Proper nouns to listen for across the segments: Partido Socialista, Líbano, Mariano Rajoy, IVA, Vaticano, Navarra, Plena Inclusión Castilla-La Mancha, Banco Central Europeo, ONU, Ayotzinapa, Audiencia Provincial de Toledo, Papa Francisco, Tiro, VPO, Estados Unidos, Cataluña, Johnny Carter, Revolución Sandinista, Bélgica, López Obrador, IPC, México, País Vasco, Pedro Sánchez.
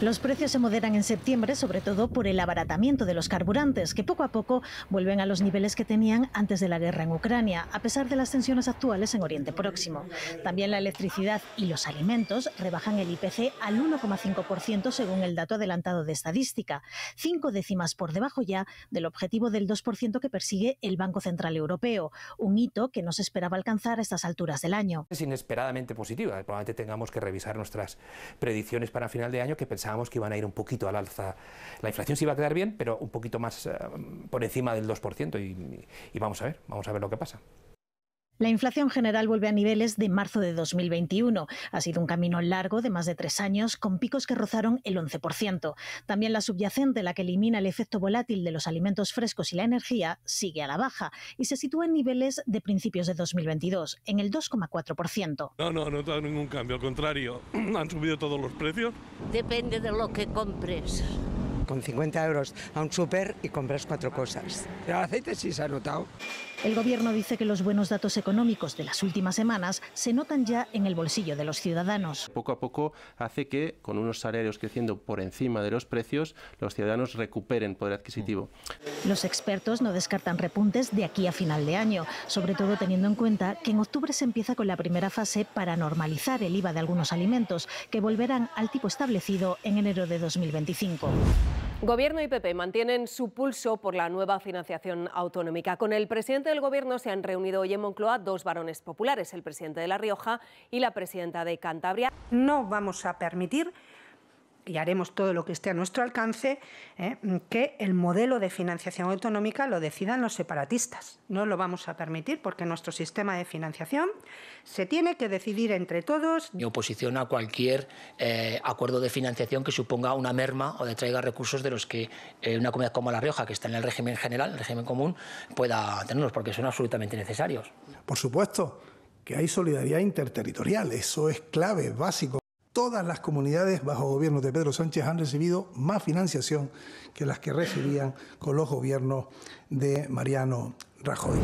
Los precios se moderan en septiembre, sobre todo por el abaratamiento de los carburantes, que poco a poco vuelven a los niveles que tenían antes de la guerra en Ucrania, a pesar de las tensiones actuales en Oriente Próximo. También la electricidad y los alimentos rebajan el IPC al 1,5% según el dato adelantado de estadística, 5 décimas por debajo ya del objetivo del 2% que persigue el Banco Central Europeo, un hito que no se esperaba alcanzar a estas alturas del año. Es inesperadamente positiva, probablemente tengamos que revisar nuestras predicciones para final de año, que pensábamos que iban a ir un poquito al alza. La inflación se iba a quedar bien, pero un poquito más por encima del 2% y vamos a ver lo que pasa. La inflación general vuelve a niveles de marzo de 2021. Ha sido un camino largo de más de 3 años, con picos que rozaron el 11%. También la subyacente, la que elimina el efecto volátil de los alimentos frescos y la energía, sigue a la baja y se sitúa en niveles de principios de 2022, en el 2,4%. No he notado ningún cambio, al contrario, han subido todos los precios. Depende de lo que compres. Con 50 euros a un súper y compras 4 cosas. El aceite sí se ha notado. El gobierno dice que los buenos datos económicos de las últimas semanas se notan ya en el bolsillo de los ciudadanos. Poco a poco hace que, con unos salarios creciendo por encima de los precios, los ciudadanos recuperen poder adquisitivo. Los expertos no descartan repuntes de aquí a final de año, sobre todo teniendo en cuenta que en octubre se empieza con la primera fase para normalizar el IVA de algunos alimentos, que volverán al tipo establecido en enero de 2025. Gobierno y PP mantienen su pulso por la nueva financiación autonómica. Con el presidente del Gobierno se han reunido hoy en Moncloa 2 varones populares, el presidente de La Rioja y la presidenta de Cantabria. No vamos a permitir, y haremos todo lo que esté a nuestro alcance, que el modelo de financiación autonómica lo decidan los separatistas. No lo vamos a permitir porque nuestro sistema de financiación se tiene que decidir entre todos. Mi oposición a cualquier acuerdo de financiación que suponga una merma o detraiga recursos de los que una comunidad como La Rioja, que está en el régimen general, el régimen común, pueda tenerlos, porque son absolutamente necesarios. Por supuesto que hay solidaridad interterritorial, eso es clave, básico. Todas las comunidades bajo gobierno de Pedro Sánchez han recibido más financiación que las que recibían con los gobiernos de Mariano Rajoy.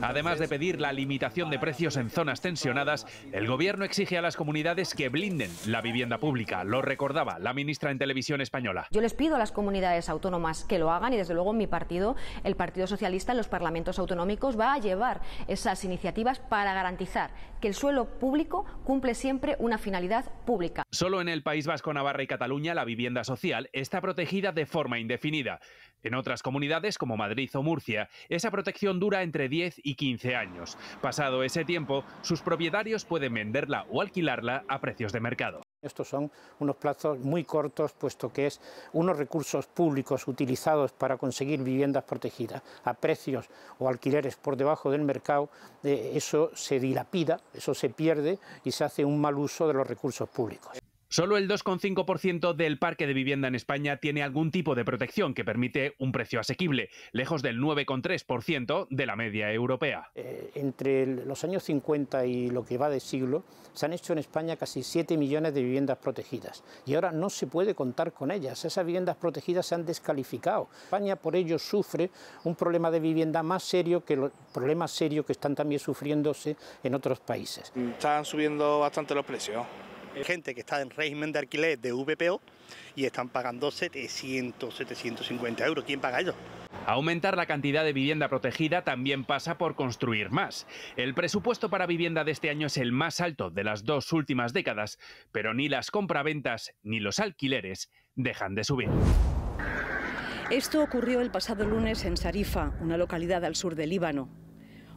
Además de pedir la limitación de precios en zonas tensionadas, el gobierno exige a las comunidades que blinden la vivienda pública. Lo recordaba la ministra en Televisión Española. Yo les pido a las comunidades autónomas que lo hagan y desde luego mi partido, el Partido Socialista, en los parlamentos autonómicos va a llevar esas iniciativas para garantizar que el suelo público cumple siempre una finalidad pública. Solo en el País Vasco, Navarra y Cataluña la vivienda social está protegida de forma indefinida. En otras comunidades, como Madrid o Murcia, esa protección dura entre 10 y 15 años. Pasado ese tiempo, sus propietarios pueden venderla o alquilarla a precios de mercado. Estos son unos plazos muy cortos, puesto que es unos recursos públicos utilizados para conseguir viviendas protegidas a precios o alquileres por debajo del mercado. Eso se dilapida, eso se pierde y se hace un mal uso de los recursos públicos. Solo el 2,5% del parque de vivienda en España tiene algún tipo de protección que permite un precio asequible, lejos del 9,3% de la media europea. Entre los años 50 y lo que va de siglo, se han hecho en España casi 7 millones de viviendas protegidas y ahora no se puede contar con ellas. Esas viviendas protegidas se han descalificado. España por ello sufre un problema de vivienda más serio que los problemas serios que están también sufriéndose en otros países. Están subiendo bastante los precios. Gente que está en régimen de alquiler de VPO y están pagando 700, 750 euros. ¿Quién paga ello? Aumentar la cantidad de vivienda protegida también pasa por construir más. El presupuesto para vivienda de este año es el más alto de las 2 últimas décadas, pero ni las compraventas ni los alquileres dejan de subir. Esto ocurrió el pasado lunes en Sarifa, una localidad al sur del Líbano.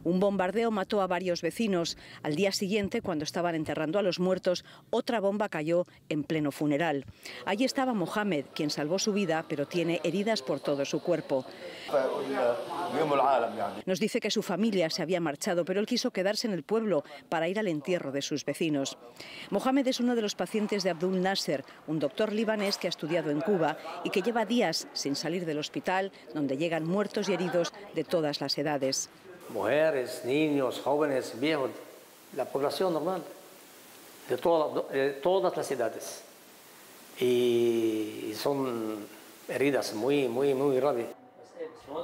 Un bombardeo mató a varios vecinos. Al día siguiente, cuando estaban enterrando a los muertos, otra bomba cayó en pleno funeral. Allí estaba Mohamed, quien salvó su vida, pero tiene heridas por todo su cuerpo. Nos dice que su familia se había marchado, pero él quiso quedarse en el pueblo para ir al entierro de sus vecinos. Mohamed es uno de los pacientes de Abdul Nasser, un doctor libanés que ha estudiado en Cuba y que lleva días sin salir del hospital, donde llegan muertos y heridos de todas las edades. Mujeres, niños, jóvenes, viejos, la población normal, de todas las edades. Y son heridas muy graves.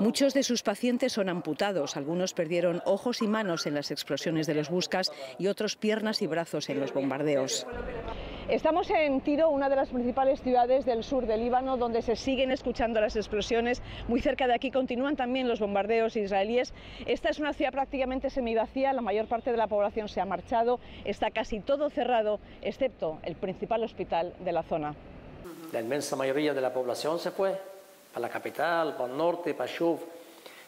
Muchos de sus pacientes son amputados, algunos perdieron ojos y manos en las explosiones de los buscas y otros piernas y brazos en los bombardeos. Estamos en Tiro, una de las principales ciudades del sur del Líbano, donde se siguen escuchando las explosiones. Muy cerca de aquí continúan también los bombardeos israelíes. Esta es una ciudad prácticamente semivacía, la mayor parte de la población se ha marchado, está casi todo cerrado, excepto el principal hospital de la zona. La inmensa mayoría de la población se fue para la capital, para el norte, para Shuf,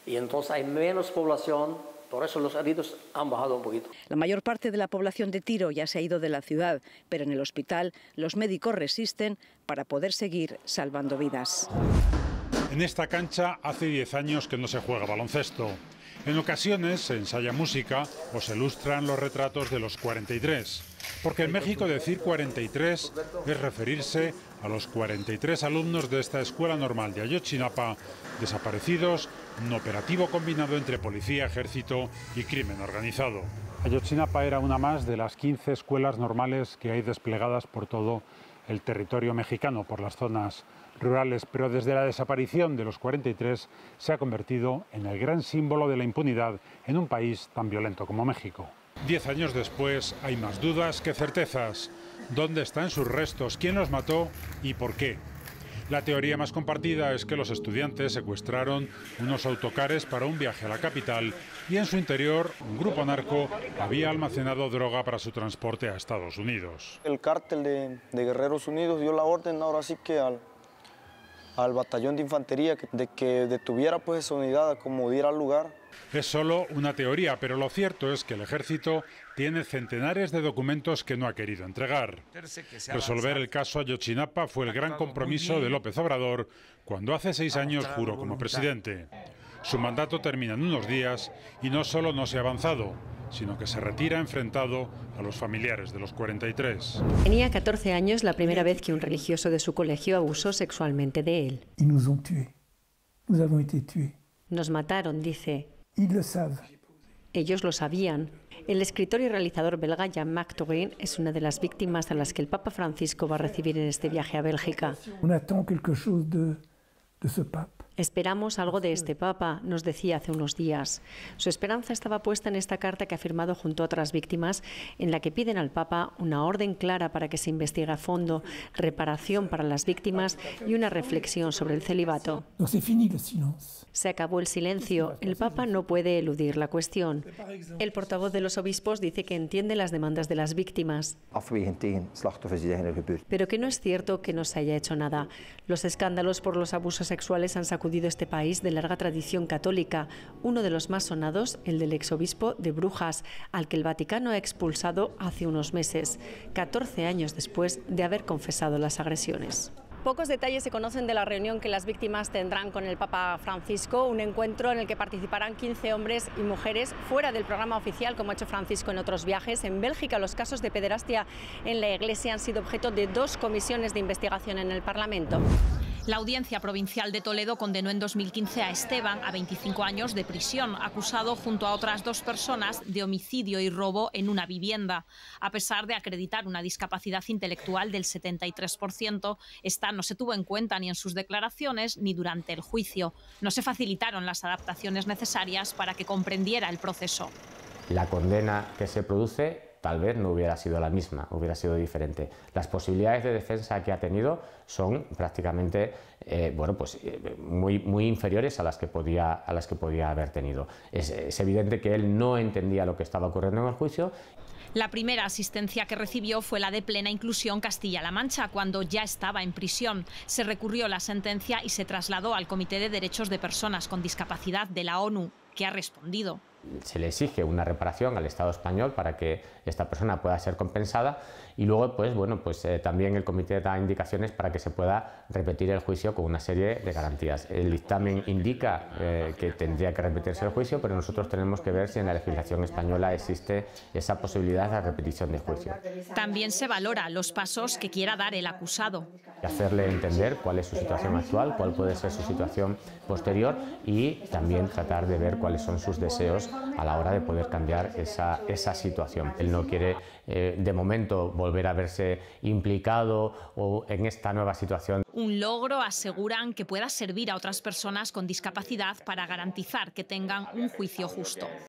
y entonces hay menos población. Por eso los heridos han bajado un poquito. La mayor parte de la población de Tiro ya se ha ido de la ciudad, pero en el hospital los médicos resisten para poder seguir salvando vidas. En esta cancha hace 10 años que no se juega baloncesto. En ocasiones se ensaya música o se ilustran los retratos de los 43. Porque en México decir 43 es referirse a los 43 alumnos de esta escuela normal de Ayotzinapa, desaparecidos, un operativo combinado entre policía, ejército y crimen organizado. Ayotzinapa era una más de las 15 escuelas normales que hay desplegadas por todo el territorio mexicano, por las zonas rurales, pero desde la desaparición de los 43 se ha convertido en el gran símbolo de la impunidad en un país tan violento como México. 10 años después hay más dudas que certezas. ¿Dónde están sus restos? ¿Quién los mató y por qué? La teoría más compartida es que los estudiantes secuestraron unos autocares para un viaje a la capital y en su interior un grupo narco había almacenado droga para su transporte a Estados Unidos. El cártel de Guerreros Unidos dio la orden ahora sí que al batallón de infantería de que detuviera pues esa unidad como diera lugar. Es solo una teoría, pero lo cierto es que el ejército tiene centenares de documentos que no ha querido entregar. Resolver el caso Ayotzinapa fue el gran compromiso de López Obrador cuando hace 6 años juró como presidente. Su mandato termina en unos días y no solo no se ha avanzado, sino que se retira enfrentado a los familiares de los 43. Tenía 14 años la primera vez que un religioso de su colegio abusó sexualmente de él. Nos mataron, dice. Ellos lo sabían. El escritor y realizador belga Jean-Marc Togén es una de las víctimas a las que el Papa Francisco va a recibir en este viaje a Bélgica. Esperamos algo de este Papa, nos decía hace unos días. Su esperanza estaba puesta en esta carta que ha firmado junto a otras víctimas, en la que piden al Papa una orden clara para que se investigue a fondo, reparación para las víctimas y una reflexión sobre el celibato. Se acabó el silencio, el Papa no puede eludir la cuestión. El portavoz de los obispos dice que entiende las demandas de las víctimas, pero que no es cierto que no se haya hecho nada. Los escándalos por los abusos sexuales han sacudido este país de larga tradición católica, uno de los más sonados, el del exobispo de Brujas, al que el Vaticano ha expulsado hace unos meses, 14 años después de haber confesado las agresiones. Pocos detalles se conocen de la reunión que las víctimas tendrán con el Papa Francisco, un encuentro en el que participarán 15 hombres y mujeres fuera del programa oficial, como ha hecho Francisco en otros viajes. En Bélgica, los casos de pederastia en la Iglesia han sido objeto de 2 comisiones de investigación en el Parlamento. La Audiencia Provincial de Toledo condenó en 2015 a Esteban a 25 años de prisión, acusado junto a otras 2 personas de homicidio y robo en una vivienda. A pesar de acreditar una discapacidad intelectual del 73%, esta no se tuvo en cuenta ni en sus declaraciones ni durante el juicio. No se facilitaron las adaptaciones necesarias para que comprendiera el proceso. La condena que se produce tal vez no hubiera sido la misma, hubiera sido diferente. Las posibilidades de defensa que ha tenido son prácticamente muy inferiores a las que podía, haber tenido. Es evidente que él no entendía lo que estaba ocurriendo en el juicio. La primera asistencia que recibió fue la de plena inclusión Castilla-La Mancha, cuando ya estaba en prisión. Se recurrió la sentencia y se trasladó al Comité de Derechos de Personas con Discapacidad de la ONU, que ha respondido. Se le exige una reparación al Estado español para que esta persona pueda ser compensada y luego también el comité da indicaciones para que se pueda repetir el juicio con una serie de garantías. El dictamen indica que tendría que repetirse el juicio, pero nosotros tenemos que ver si en la legislación española existe esa posibilidad de la repetición del juicio. También se valora los pasos que quiera dar el acusado. Hacerle entender cuál es su situación actual, cuál puede ser su situación posterior y también tratar de ver cuáles son sus deseos a la hora de poder cambiar esa situación. Él no quiere, de momento, volver a verse implicado o en esta nueva situación. Un logro, aseguran, que pueda servir a otras personas con discapacidad para garantizar que tengan un juicio justo.